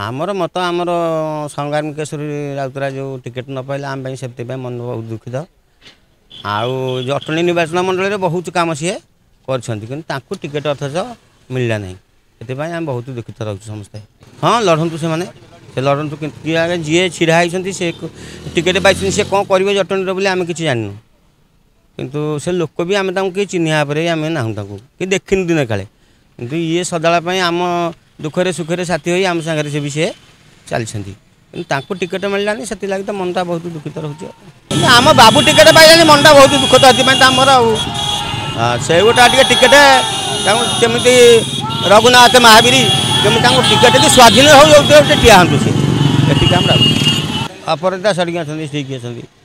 आमर मत आमर संग्राम केशरी राउतराय जो टिकेट न पाइले आम से मन बहुत दुखित। आउ जटणी निर्वाचन मंडल बहुत कम सी करेट अथच मिलला ना ये आम बहुत दुखित रोच समस्ते। हाँ लड़तु से लड़तु कि जी ढड़ा होती से टिकेट पाई सी कौन करेंगे जटणी बोले आम कि जानू कितु से लोक भी आम कि चिन्ह आम ना कि देखनी दिन काले कि ये सदापी आम दुखरे सुखरे साथी होई आम संगे से भी सी चलती टिकेट मिललानी से लगी तो मनटा बहुत दुखित रोचे। आम बाबू टिकेट पाइलानी मनटा बहुत दुखित अच्छी आमर से गोटा टिकेट केमी रघुनाथ महावीर केमी टिकेट स्वाधीन हो ठिया हाँ से अपराजिता सड़क अच्छी ठीक अच्छे।